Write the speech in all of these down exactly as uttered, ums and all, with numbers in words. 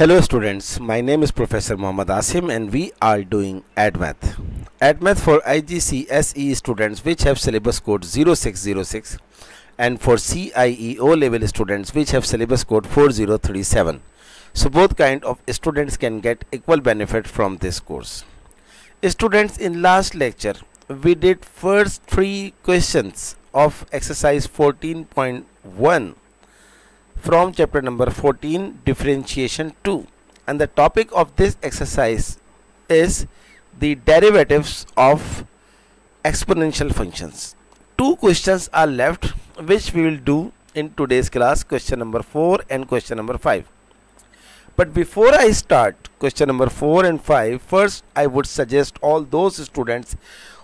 Hello students, my name is Professor Muhammad Asim and we are doing AdMath. AdMath for I G C S E students which have syllabus code zero six zero six and for C I E O level students which have syllabus code four zero three seven. So both kind of students can get equal benefit from this course. Students, in last lecture we did first three questions of exercise fourteen point one from chapter number fourteen, differentiation two, and the topic of this exercise is the derivatives of exponential functions. Two questions are left which we will do in today's class, question number four and question number five. But before I start question number four and five, first I would suggest all those students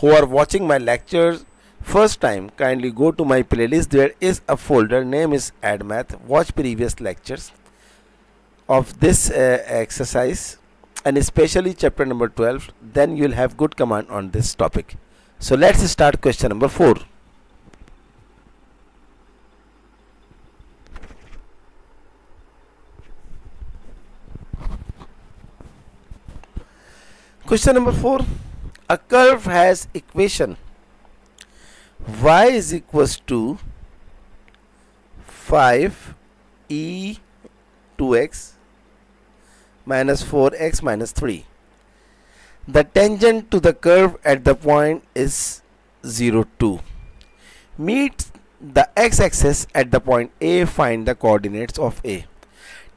who are watching my lectures first time, kindly go to my playlist. There is a folder, name is AdMath. Watch previous lectures of this uh, exercise and especially chapter number twelve, then you'll have good command on this topic. So let's start question number four. Question number four, a curve has equation y is equals to five e two x minus four x minus three. The tangent to the curve at the point is zero two. Meet the x-axis at the point A, find the coordinates of A.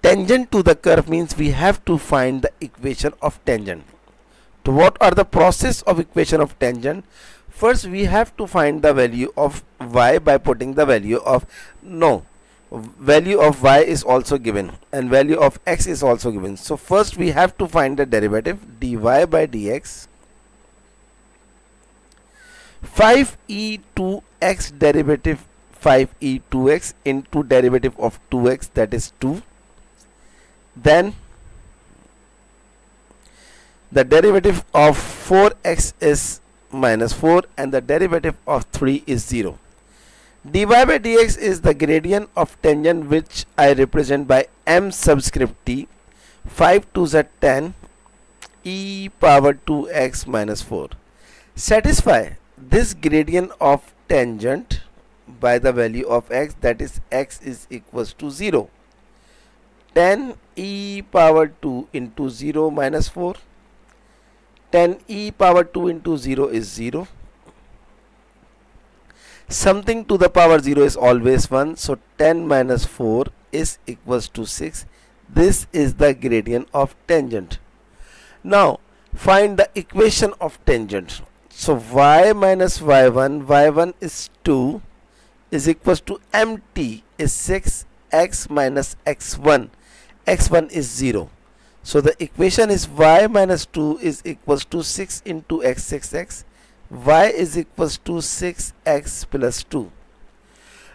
Tangent to the curve means we have to find the equation of tangent. So what are the process of equation of tangent? First we have to find the value of y by putting the value of no value of y is also given and value of x is also given. So first we have to find the derivative, dy by dx. five e two x derivative five e two x into derivative of two x, that is two. Then the derivative of four x is minus four and the derivative of three is zero. Dy by dx is the gradient of tangent, which I represent by m subscript t. five to the ten e power two x minus four. Satisfy this gradient of tangent by the value of x, that is x is equals to zero. ten e power two into zero minus four. ten e power two into zero is zero. Something to the power zero is always one. So ten minus four is equals to six. This is the gradient of tangent. Now find the equation of tangent. So y minus y one, y one is two, is equals to mt is six, x minus x one, x one is zero. So the equation is y minus two is equals to six into x, six x. Y is equals to six x plus two.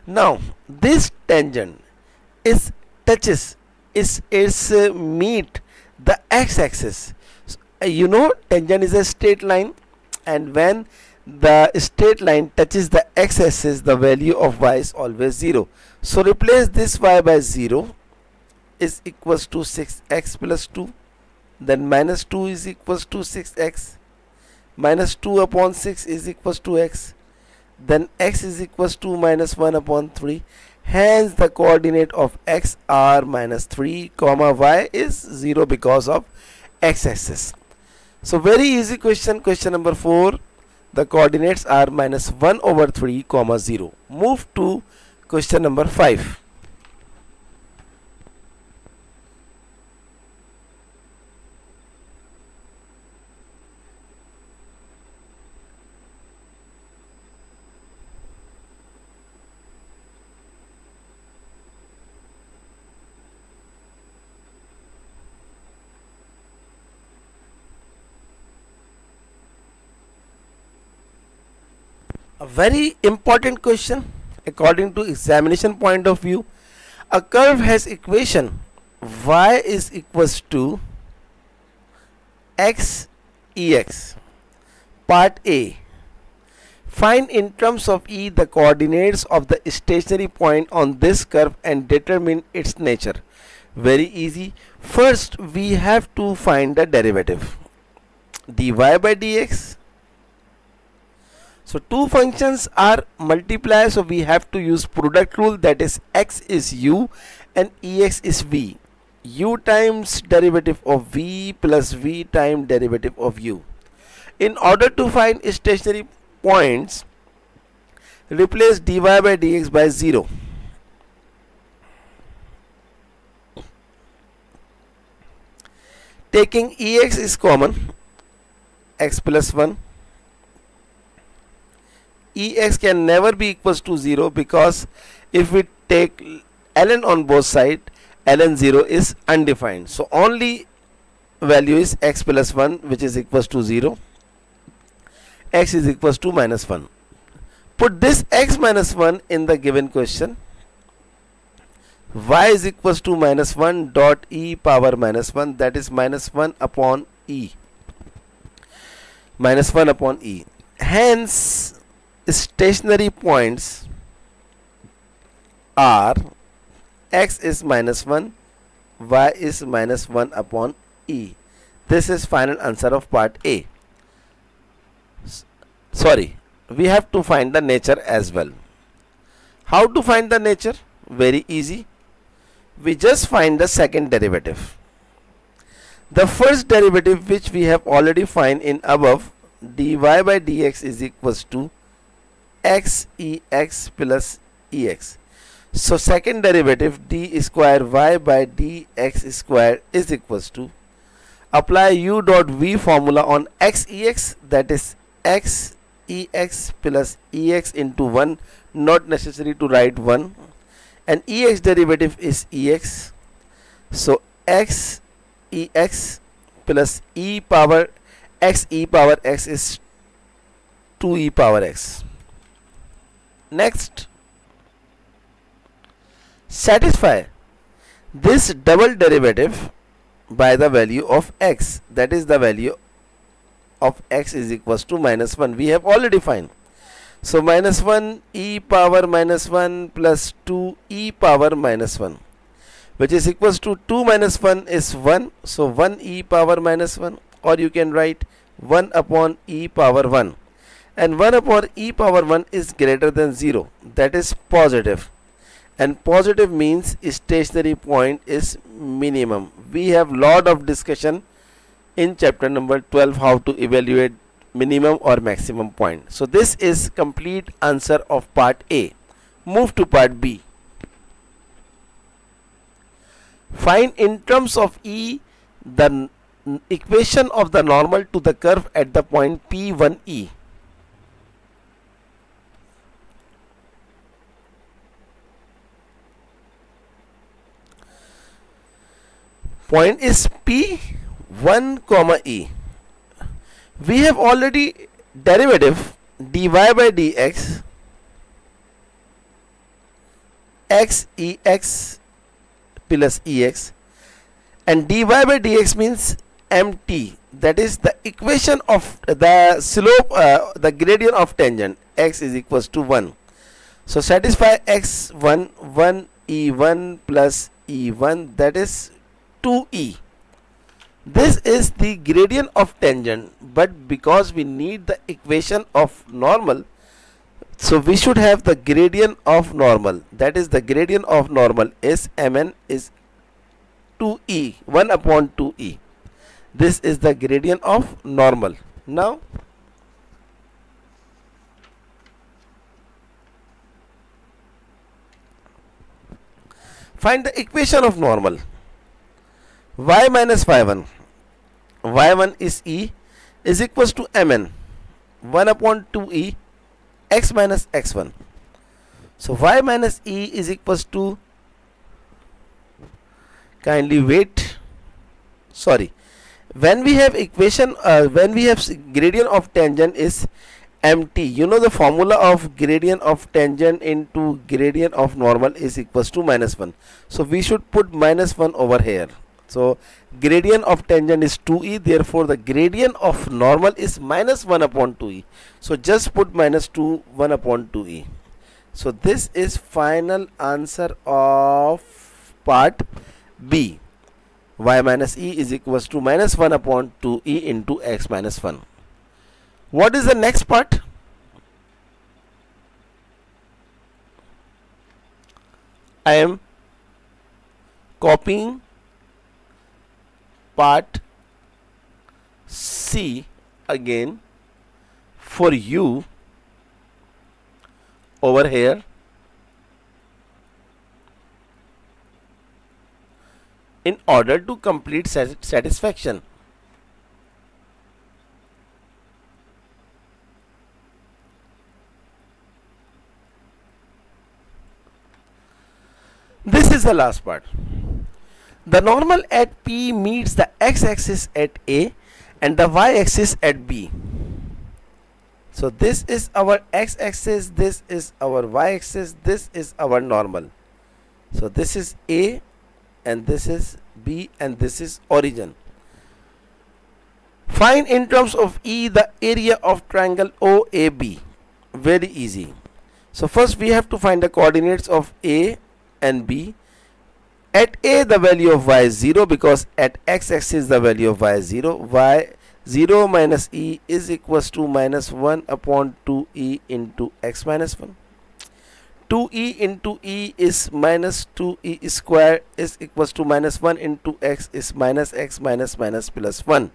Now this tangent is touches is is uh, meet the x-axis. So, uh, you know tangent is a straight line, and when the straight line touches the x-axis, the value of y is always zero. So replace this y by zero. Is equals to six x plus two, then minus two is equals to six x, minus two upon six is equals to x, then x is equals to minus one upon three. Hence the coordinate of x are minus three comma y is zero because of x-axis. So very easy question, question number four. The coordinates are minus one over three comma zero. Move to question number five. A very important question according to examination point of view. A curve has equation y is equals to x ex. Part A, find in terms of E the coordinates of the stationary point on this curve and determine its nature. Very easy. First we have to find the derivative, dy by dx. So two functions are multiplied, so we have to use product rule, that is x is u and ex is v. U times derivative of v plus v times derivative of u. In order to find stationary points, replace dy by dx by zero. Taking ex is common, x plus one. Ex can never be equals to zero, because if we take ln on both sides, ln zero is undefined. So only value is x plus one, which is equals to zero. X is equals to minus one. Put this x minus one in the given question. Y is equals to minus one dot e power minus one, that is minus one upon e. Minus one upon e. Hence, stationary points are x is minus one, y is minus one upon e. This is final answer of part A. S- sorry, we have to find the nature as well. How to find the nature? Very easy. We just find the second derivative. The first derivative, which we have already find in above, dy by dx is equals to x ex plus ex. So second derivative, d square y by dx square is equals to, apply u dot v formula on x ex, that is x ex plus ex into one, not necessary to write one, and ex derivative is ex. So x ex plus e power x, e power x is two e power x. Next, satisfy this double derivative by the value of x, that is the value of x is equals to minus one. We have already find. So minus one e power minus one plus two e power minus one, which is equals to two minus one is one. So one e power minus one, or you can write one upon e power one, and one upon e power one is greater than zero, that is positive, and positive means stationary point is minimum. We have lot of discussion in chapter number twelve, how to evaluate minimum or maximum point. So this is complete answer of part A. Move to part B. Find in terms of E the equation of the normal to the curve at the point P one E. Point is P one comma E. We have already derivative dy by dx, x ex plus ex, and dy by dx means mt, that is the equation of the slope, uh, the gradient of tangent, x is equals to one. So satisfy x one, one e one plus e one, that is two e. This is the gradient of tangent, but because we need the equation of normal, so we should have the gradient of normal, that is the gradient of normal is mn is two e, one upon two e. This is the gradient of normal. Now find the equation of normal. Y minus y one, y one is e, is equals to mn, one upon two e, x minus x one. So y minus e is equals to, kindly wait, sorry, when we have equation, uh, when we have gradient of tangent is mt, you know the formula of gradient of tangent into gradient of normal is equals to minus one. So we should put minus one over here. So gradient of tangent is two e, therefore the gradient of normal is minus one upon two e. So just put minus two, one upon two e. So this is final answer of part b. y minus e is equals to minus one upon two e into x minus one. What is the next part? I am copying part c again for you over here. In order to complete satisfaction, this is the last part. The normal at P meets the x-axis at A and the y-axis at B. So this is our x-axis, this is our y-axis, this is our normal. So this is A, and this is B, and this is origin. Find in terms of E the area of triangle O A B. Very easy. So first we have to find the coordinates of A and B. At A the value of y is zero, because at x-axis the value of y is zero. Y zero minus E is equals to minus one upon two e into x minus one. two e into e is minus two e square is equals to minus one into x is minus x minus minus plus one.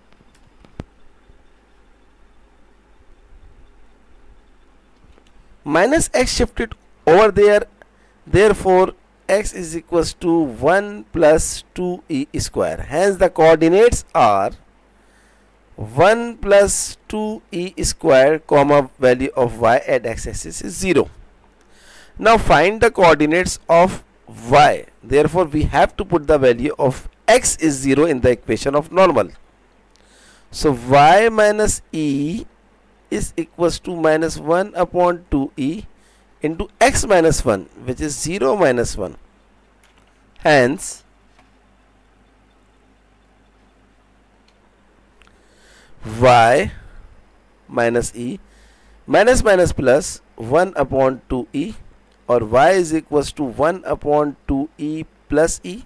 Minus x shifted over there, therefore x is equals to one plus two e square. Hence the coordinates are one plus two e square comma value of y at x-axis is zero. Now find the coordinates of y, therefore we have to put the value of x is zero in the equation of normal. So y minus e is equals to minus one upon two e into x minus one, which is zero minus one. Hence y minus e minus minus plus one upon two e, or y is equals to one upon two e plus e.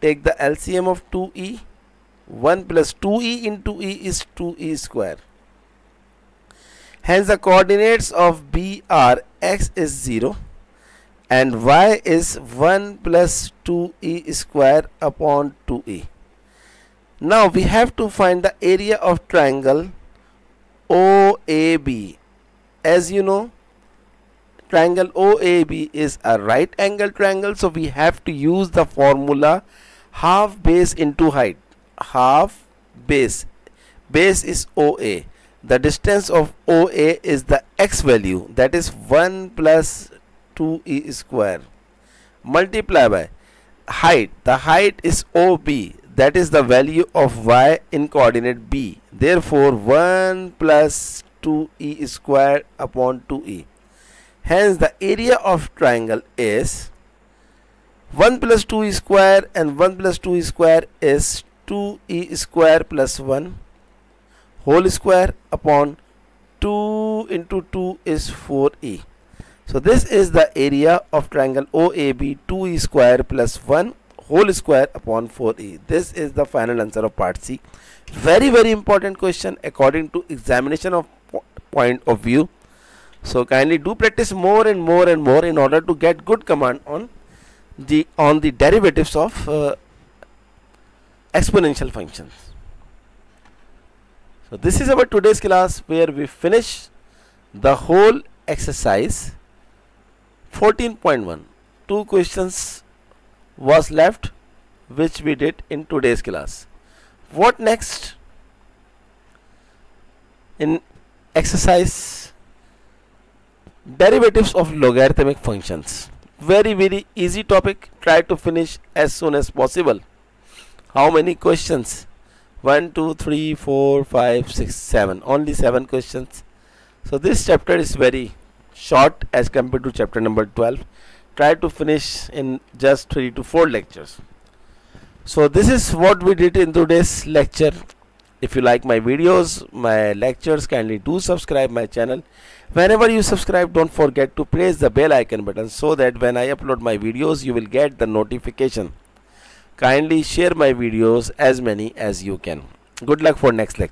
Take the L C M of two e. one plus two e into e is two e square. Hence the coordinates of B are x is zero and y is one plus two e square upon two e. Now we have to find the area of triangle O A B. As you know, triangle O A B is a right angle triangle, so we have to use the formula half base into height. Half base, base is O A, the distance of O A is the x value, that is one plus two e square, multiply by height. The height is O B, that is the value of y in coordinate B, therefore one plus two e square upon two e. Hence the area of triangle is one plus two e square, and one plus two e square is two e square plus one whole square upon two into two is four e. So this is the area of triangle O A B, two e square plus one whole square upon four e. This is the final answer of part C. Very very important question according to examination of point of view. So kindly do practice more and more and more in order to get good command on the on the derivatives of uh, exponential functions. So this is our today's class, where we finish the whole exercise fourteen point one. Two questions was left which we did in today's class. What next? In exercise derivatives of logarithmic functions, very very easy topic, try to finish as soon as possible. How many questions? One two three four five six seven, only seven questions. So this chapter is very short as compared to chapter number twelve. Try to finish in just three to four lectures. So this is what we did in today's lecture. If you like my videos, my lectures, kindly do subscribe my channel. Whenever you subscribe, don't forget to press the bell icon button so that when I upload my videos, you will get the notification. Kindly share my videos as many as you can. Good luck for next lecture.